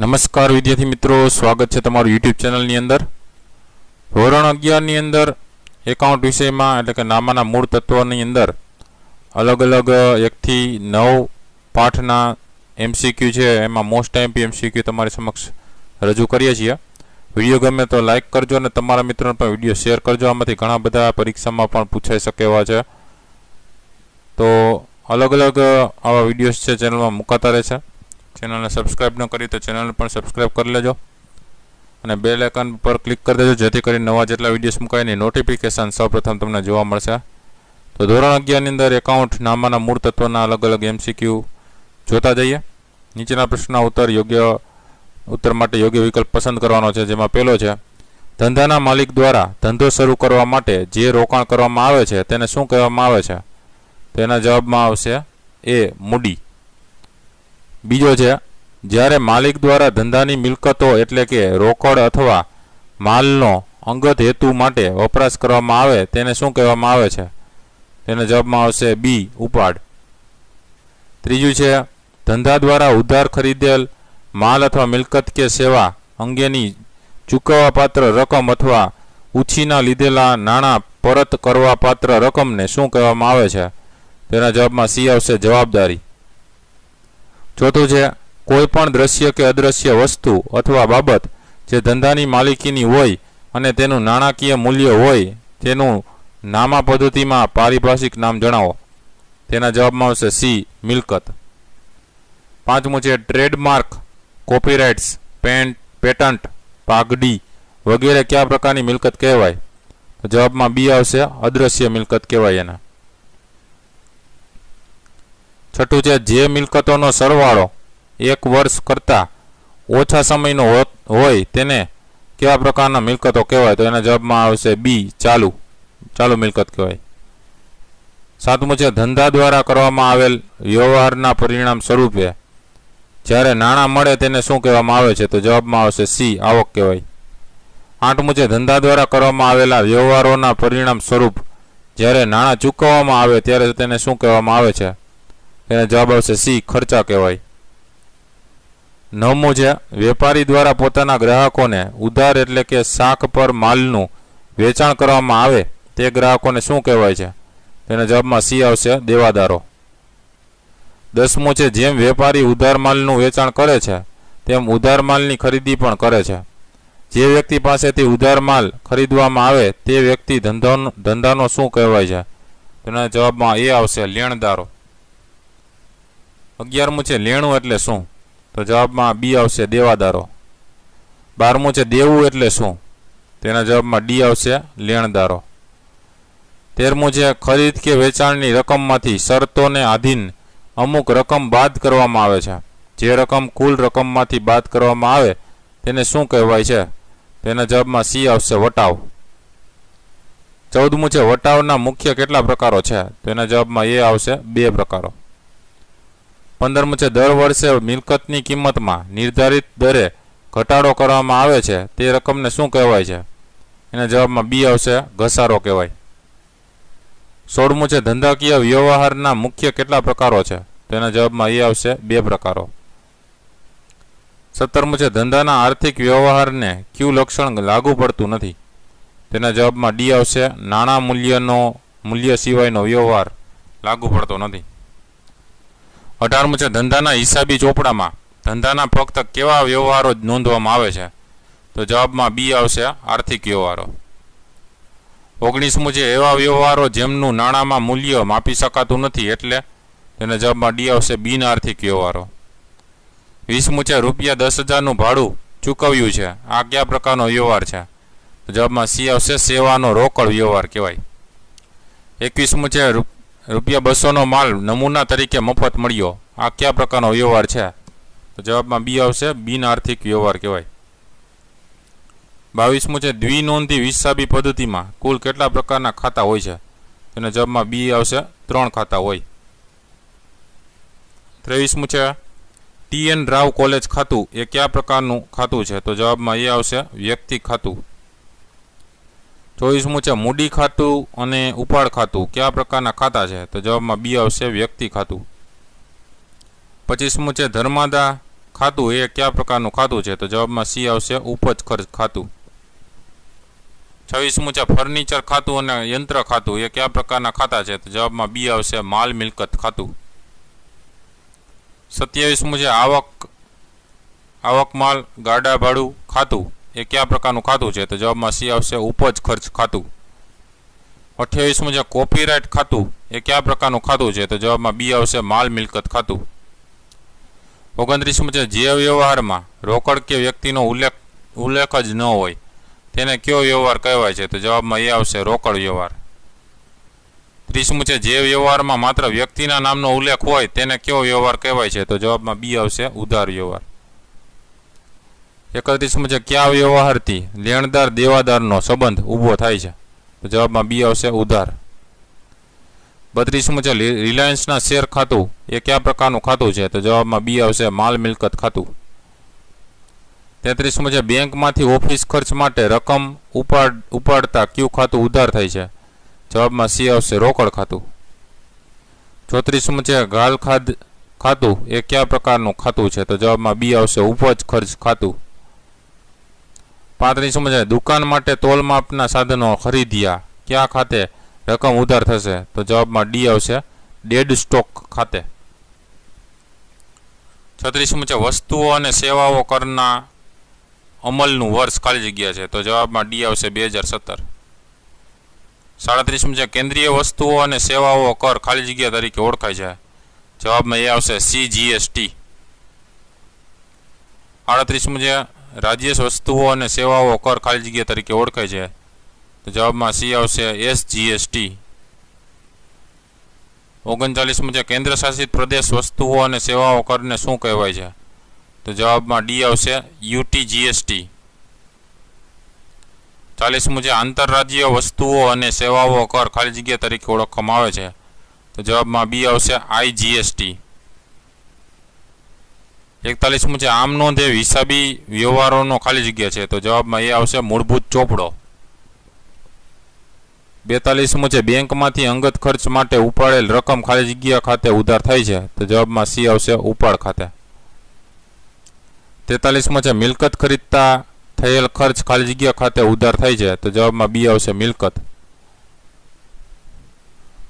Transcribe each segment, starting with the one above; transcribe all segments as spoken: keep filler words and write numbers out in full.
नमस्कार विद्यार्थी मित्रों, स्वागत है तमारू यूट्यूब चेनल अंदर। धोरण अगियार अंदर एकाउंट विषय में एटले के नामाना मूळ तत्वोनी अंदर अलग अलग एक थी नौ पाठना एमसीक्यू है। एमां मोस्ट टाइम पी एमसीक्यू तमारी समक्ष रजू करीए छीए। विडियो गमे तो लाइक करजो अने तमारा मित्रोने पण विडियो शेर करजो। आमांथी घणा बधा परीक्षामां पण पूछाई शके एवा छे, तो अलग अलग आवा विडियोज छे चेनलमां मुकाता रहे छे। चैनल ने सब्सक्राइब न करी तो चैनल पर सब्सक्राइब कर लेजो और बेल आइकन पर क्लिक कर देजो, जेथी करीने नवा जेटला वीडियोस मुकायनी नोटिफिकेशन सर्वप्रथम तमने जोवा मळशे। तो धोरण अगियार नी अंदर एकाउंट नामाना मूळ तत्वोना अलग अलग एमसीक्यू जोता जईए। नीचेना प्रश्नोना उत्तर योग्य उत्तर माटे योग्य विकल्प पसंद करवानो छे, जेमां पहेलो छे धंधाना मालिक द्वारा धंधो शरू करवा माटे जे रोकाण करवामां आवे छे तेने शुं कहेवामां आवे छे? तो एना जवाबमां आवशे ए मूडी। बीजो छे ज्यारे मालिक द्वारा धंधानी मिलकतो एटले के रोकड़ अथवा मालनो अंगत हेतु माटे वपराश करवामां आवे तेने शुं कहेवामां आवे छे? तेनो जवाबमां आवशे बी उपाड। त्रीजुं छे धंधा द्वारा उधार खरीदेल माल अथवा मिलकत के सेवा अंगेनी चूकववा पात्र रकम अथवा उछीना लीधेला नाणां परत करवा पात्र रकमने शुं कहेवामां आवे छे? तेना जवाबमां सी आवशे जवाबदारी। चौथुं छे कोईपण दृश्य के अदृश्य वस्तु अथवा बाबत जे धंधानी मालिकीनी होय अने तेनुं नाणाकीय मूल्य होय तेनुं नामा पद्धतिमां पारिभाषिक नाम जणावो। तेना जवाबमां आवशे सी मिलकत। पांचमुं छे ट्रेडमार्क, कॉपीराइट्स, पेटंट, पेटंट पागडी वगैरे क्या प्रकारनी मिलकत कहेवाय? तो जवाबमां बी आवशे अदृश्य मिलकत कहेवाय। एना छठू है जे मिलकतों सरवाड़ो एक वर्ष करता ओछा समय होय तेने केवा प्रकारना मिलकतों कहवाय? तो एना जवाबमां आवशे बी चालू चालू मिलकत कहवाय। सातमुं छे धंधा द्वारा करवामां आवेल व्यवहारना परिणाम स्वरूपे ज्यारे नाणां मळे तेने शुं कहेवामां आवे छे? तो जवाबमां आवशे सी आवक कहवाय। आठमुं छे धंधा द्वारा करवामां आवेला व्यवहारोना परिणाम स्वरूप ज्यारे नाणां चूकववामां आवे त्यारे तेने शुं कहेवामां आवे छे? तेने जवाब आवशे सी खर्चा कहेवाय। नवमो छे वेपारी द्वारा पोताना ग्राहकोने उधार एटले के साख पर मालनुं वेचाण करवामां आवे ते ग्राहकोने शुं कहेवाय छे? तेना जवाबमां सी आवशे देवादारो। दसमो छे जेम वेपारी उधार मालनुं वेचाण करे छे तेम उधार मालनी खरीदी पण करे छे। जे व्यक्ति पासेथी उधार माल खरीदवामां आवे ते व्यक्ति धंधानो धंधानो शुं कहेवाय छे? तेना जवाबमां ए आवशे लेणदारो। अगियारमु छे लेणु एटले शुं? तो जवाबमां बी आवशे देवादारो। बारमु छे देवू एटले शुं? तेना जवाबमां डी आवशे लेणदारो। तेरमु छे खरीद के वेचाणनी रकममांथी शर्तोने आधीन अमुक रकम बाद करवामां आवे छे। जे रकम कुल रकममांथी बाद करवामां आवे तेने शुं कहेवाय छे? तेना जवाबमां सी आवशे वटाव। चौदमु छे वटावना मुख्य केटला प्रकारो छे? तो एना जवाबमां ए आवशे बे प्रकारो। पंदरमु छे दर वर्षे मिलकतनी किंमतमां निर्धारित दरे घटाडो करवामां आवे छे ते रकमने शुं कहेवाय छे? एना जवाबमां बी आवशे घसारो कहेवाय। सोळमु छे धंधाकीय व्यवहारना मुख्य केटला प्रकारो छे? तो एना जवाबमां ए आवशे बे प्रकारो। सत्तरमु छे धंधाना आर्थिक व्यवहारने क्यू लक्षण लागू पडतुं नथी? तो एना जवाबमां डी आवशे नाणां मूल्यनो मूल्य सिवायनो व्यवहार लागू पडतो नथी। अठारमु छे धंधाना हिसाबी ચોપડામાં ધંધાના ફક્ત કેવા વ્યવહારો નોંધવામાં આવે છે? તો જવાબમાં બી આવશે આર્થિક વ્યવહારો। ઓગણીસમુ છે એવા વ્યવહારો જેમનું નાણામાં મૂલ્ય માપી શકાતું નથી એટલે તેના જવાબમાં ડી આવશે બિન આર્થિક વ્યવહારો। વીસમુ છે રૂપિયા દસ હજારનું ભાડું ચૂકવ્યું છે, આ કયા પ્રકારનો વ્યવહાર છે? તો જવાબમાં સી આવશે સેવાનો રોકડ વ્યવહાર કહેવાય। એકવીસમુ છે रुपया बसो नो माल नमूना तरीके मफत मळ्यो, आ क्या प्रकारनो व्यवहार छे? तो जवाबमां बी आवशे बिन आर्थिक व्यवहार कहेवाय। बावीसमु छे द्विनोंधी हिसाबी पद्धतिमां कुल केटला प्रकारना खाता होय छे? तेना जवाबमां बी आवशे त्रण खाता होय। तेवीसमु छे टी एन राव कॉलेज खातुं ए क्या प्रकारनुं खातुं छे? तो जवाबमां ए आवशे व्यक्ति खातुं। चौबीसमु छे मूडी खातु अने उपाड़ खातु क्या प्रकारना खाता है? तो जवाबमां बी आवशे व्यक्ति खातु। पच्चीसमु छे धर्मादा खातु ए क्या प्रकारनु खातु छे तो जवाब में सी आवशे उपज खर्च खातु। छवीसमु छे फर्निचर खातु अने यंत्र खातु ए क्या प्रकारना खाता छे तो जवाब में बी आवशे माल मिलकत खातु। सत्यावीसमु छे आवक आवक माल गाड़ा भाड़ू खातु ए क्या प्रकारनु खातु छे तो जवाब में सी आवशे उपज खर्च खातु। अठावीसमु छे कॉपीराइट खातु ए क्या प्रकारनु खातु छे तो जवाब में बी आवशे माल मिलकत खातु। ओगणत्रीसमु छे जे व्यवहार में रोकड़ के व्यक्तिनो उल्लेख उल्लेख ज न होय तेने क्यो व्यवहार कहेवाय छे तो जवाब में ए आवशे रोकड़ व्यवहार। तीसमु छे जे व्यवहार में मात्र व्यक्तिना नामनो उल्लेख होय तेने क्यो व्यवहार कहेवाय छे तो जवाब में बी आवशे उधार व्यवहार। एकत्रीसमु छे क्या व्यवहार थी लेणदार देवादारनो संबंध ऊभो थाय छे तो जवाब में बी आवशे उधार। बत्रीसमु छे रिलायंस ना शेर खातु ए क्या प्रकारनु खातु छे तो जवाब में बी आवशे माल मिलकत खातु। तेत्रीसमु छे बैंक मांथी ऑफिस खर्च माटे रकम उपाड़ उपाड़ता क्यू खातु उधार थाय छे जवाब में सी आवशे रोकड़ खातु। चौत्रीसमु छे गाल खाद खातु ए क्या प्रकारनु खातु छे तो जवाब में बी आवशे उपज खर्च खातु। पैंतीसमु छे दुकान माटे तोलमापना साधनो खरीद्या क्या खाते रकम उधार थशे तो जवाब में डी आवशे डेड स्टॉक खाते। छत्रीसमु छे वस्तुओं अने सेवाओं करना अमलनु वर्ष खाली जग्या छे तो जवाब में डी आवशे दो हज़ार सत्रह। साड़ीसमु छे केंद्रीय वस्तुओं अने सेवाओं कर खाली जग्या तरीके ओळखाय छे जवाब में ए आवशे सी जीएसटी। अड़तीसमु छे राज्य वस्तुओं अने सेवाओं कर खाली जग्या तरीके ओळखाय छे तो जवाब में सी आवशे एस जीएसटी। ओगणचालीसमु छे केन्द्र शासित प्रदेश वस्तुओं अने सेवाओं कर ने शुं कहेवाय छे तो जवाब में डी आवशे यूटी जीएसटी। चालीसमु छे आंतरराज्य वस्तुओं अने सेवाओं कर खाली जग्या तरीके ओळखवामां आवे छे तो जवाब में बी आवशे आई जीएसटी। एकतालीसमु छे आम नोंध ए हिसाबी व्यवहारोनो खाली जग्या छे तो जवाब में ए आवशे मूलभूत चोपड़ो। बेतालीसमु छे बैंक मांथी अंगत खर्च माटे उपाड़ेल रकम खाली जग्या खाते उधार थाय छे तो जवाब में सी आवशे उपाड़ खाते। तेतालीसमु छे मिलकत खरीदता थयेल खर्च खाली जग्या खाते उधार थाय छे तो जवाब में बी आवशे मिलकत।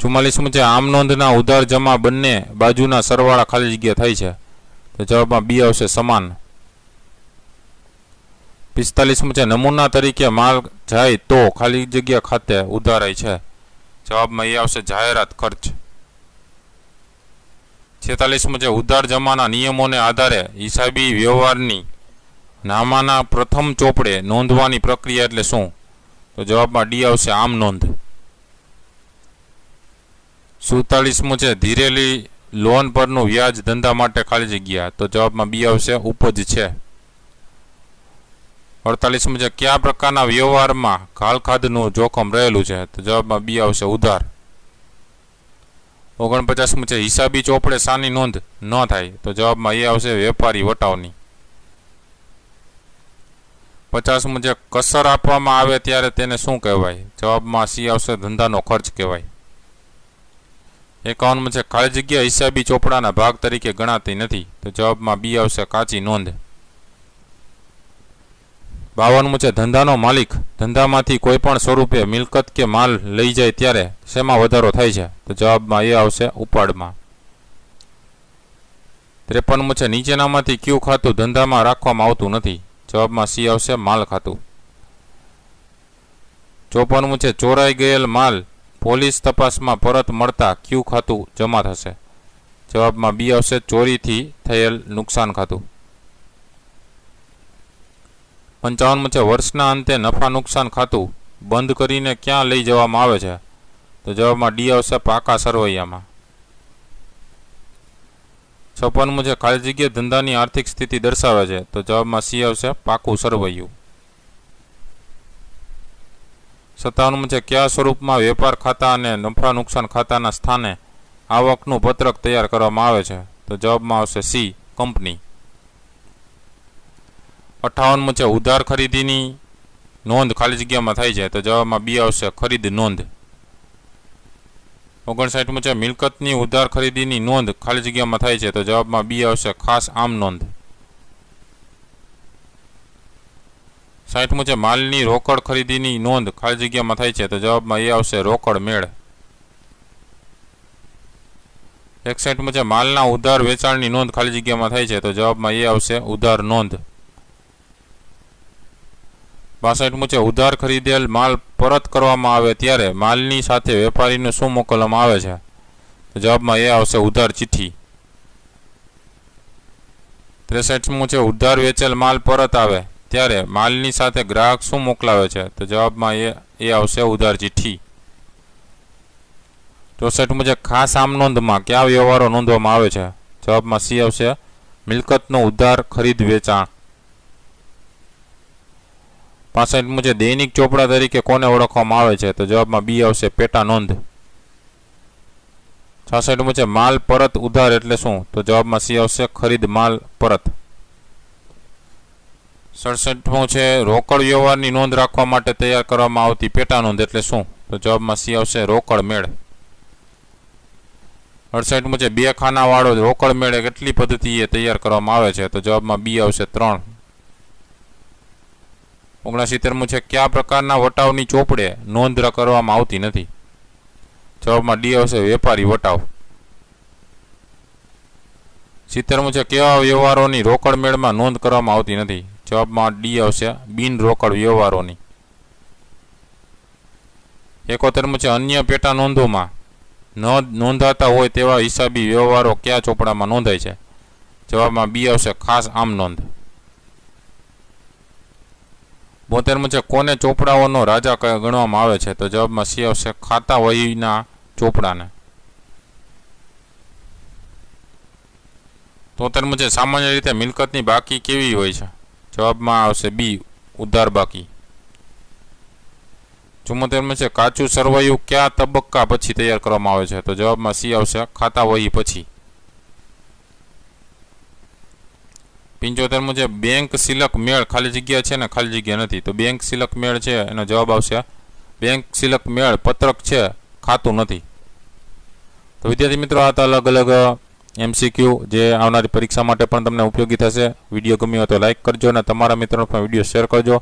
चुम्मालीसमु छे आम नोंधना उधार जमा बंने बाजुना सरवाळा खाली जग्या थाय छे तो जवाब में बी आवशे समान। पिस्तालीसमु छे नमूना तरीके माल जाए तो खाली जग्या खाते उधाराय छे जवाब में ए आवशे जाहेरात खर्च। छेतालीसमु छे उधार जमाना नियमोने आधारे हिसाबी व्यवहारनी नामाना प्रथम चोपड़े नोंधवानी प्रक्रिया एटले शुं तो जवाब में डी आवशे आम नोंध। चौतालीसमु छे धीरेली लोन परनु व्याज धंधा माटे खाली जग्या तो जवाब में बी आवशे उपज छे। अड़तालीसमु छे क्या प्रकारना व्यवहार में गाळखाधनु जोखम रहेलू छे तो जवाब में बी आवशे उधार। ओगणपचासमु छे हिसाबी चोपड़े सानी नोंध न थाय तो जवाब में ए आवशे वेपारी वटावनी। पचासमु छे कसर आपवामां आवे त्यारे तेने शुं कहेवाय जवाब में सी आवशे धंधानो खर्च कहेवाय। एकावनमु छे खाली जग्या हिसाबी चोपड़ाना भाग तरीके गणाती नथी तो जवाब में बी आवशे काची नोंध। बावनमु छे धंधानो मालिक धंधामांथी कोई पण स्वरूपे मिलकत के माल लई जाए त्यारे शेमां वधारो थाय छे तो जवाब में ए आवशे उपाडमां। त्रेपनमु छे नीचेनामांथी क्यू खातु धंधामां राखवामां आवतुं नथी जवाब में सी आवशे माल खातु। चौपनमु छे चोराई गयेल माल पोलीस तपासमां परत मळता क्यू खातु जमा थशे जवाब में बी आवशे चोरीथी थयेल नुकसान खातु। पंचावनमु छे वर्षना अंते नफा नुकसान खातु बंद करीने क्यां लई जवामां आवे छे तो जवाब में डी आवशे पाका सरवैयामां। छप्पनमु छे खाली जग्या धंधानी आर्थिक स्थिति दर्शावे छे तो जवाब में सी आवशे पाकू सरवैयू। सत्तावनमु छे क्या स्वरूपमां वेपार खाता अने नफा नुकसान खाताना स्थाने आवकनुं पत्रक तैयार करवामां आवे छे तो जवाब में आवशे सी कंपनी। अठावनमु छे उधार खरीदीनी नोंध खाली जग्या में थाय छे तो जवाब में बी आवशे खरीद नोंध। ओगणसाठमु छे मिलकतनी उधार खरीदीनी नोंध खाली जग्या में थाय छे तो जवाब में बी आवशे खास आम नोंध। साइठ मुझे मालनी रोकड़ खरीदीनी नोंध खाली जगह में थाय छे तो जवाब में ए आवशे रोकड़ मेळ। एकसठ मुझे मालना उधार वेचाणनी नोंध खाली जगह में थाय छे तो जवाब में ए आवशे उधार नोंध। बासठ मुझे उधार खरीदेल माल परत करवामां आवे त्यारे मालनी साथे वेपारीने शुं मोकलवामां आवे छे तो जवाब में ए आवशे उधार चिठ्ठी। त्रेसठ मुझे उधार वेचेल माल परत आवे त्यारे मालनी साथे ग्राहक शुं मोकलावे छे तो जवाब में ए ए आवशे उधार चिठ्ठी। चौसठ मुझे खास आमनोंध में क्या व्यवहारों नोंधवामां आवे छे जवाब में सी आवशे मिलकतनो उधार खरीद वेचाण। पासठ मुझे दैनिक चोपड़ा तरीके कोने ओळखवामां आवे छे तो जवाब में बी आवशे पेटा नोंध। छासठ मुझे माल परत उधार एटले शुं तो जवाब में सी आवशे खरीद माल परत। सड़सठ मुझे रोकड़ व्यवहार की नोंध राखवा माटे तैयार करवामां आवती पेटा नोंध एटले शुं तो जवाब में सी आवशे रोकड़ मेळ। अड़सठ मुझे बे खाना वाळो रोकड़ मेळ केटली पद्धतिए तैयार करवामां आवे छे तो जवाब में बी आवशे त्रण। ओगणसित्तेर मुझे क्या प्रकारना वटावनी चोपड़े नोंध करवामां आवती नथी जवाब में डी आवशे वेपारी वटाव। सित्तेर मुझे केवा व्यवहारोनी रोकड़ मेळमां नोंध करवामां आवती नथी जवाब में डी आवशे बिन रोकड़ व्यवहारोनी। एकोतेर मुझे अन्य पेटा नोंधोमां न नोंधाता होय तेवा हिसाबी व्यवहारो क्या चोपड़ामां नोंधाय छे जवाब में बी आवशे खास आम नोंध। बोतेर मुझे कोने चोपड़ाओनो राजा गणवामां आवे छे तो जवाब में सी आवशे खाता वहीना चोपड़ाने। तोतेर मुझे सामान्य रीते मिलकतनी बाकी केवी होय छे जवाब में आवशे बी उधार बाकी। चुम्मोतेर मुझे काचू सरवैयू क्या तबक्का पछी तैयार करवामां आवे छे तो जवाब में सी आवशे खाता वही पछी। पंचोतेर मुझे बैंक सिलक मेळ खाली जगह है खाली जगह नहीं तो बैंक सिलक मेळ है एनो जवाब आवशे बैंक सिलक मेळ पत्रक है खातु नहीं। तो विद्यार्थी मित्रों आ अलग अलग एमसीक्यू जो आवनारी परीक्षा माटे पण तमने उपयोगी थशे। विडियो गम्यो तो लाइक करजो अने तमारा मित्रों पण विडियो शेर करजो।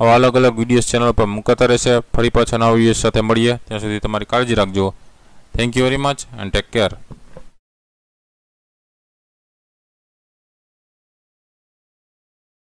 आवा अलग अलग विडियोज चेनल पर मुकाता रहेशे। फरी पाछा नवा विडियो साथे मळीए, त्यां सुधी तमारी काळजी राखजो। Thank you very much and take care.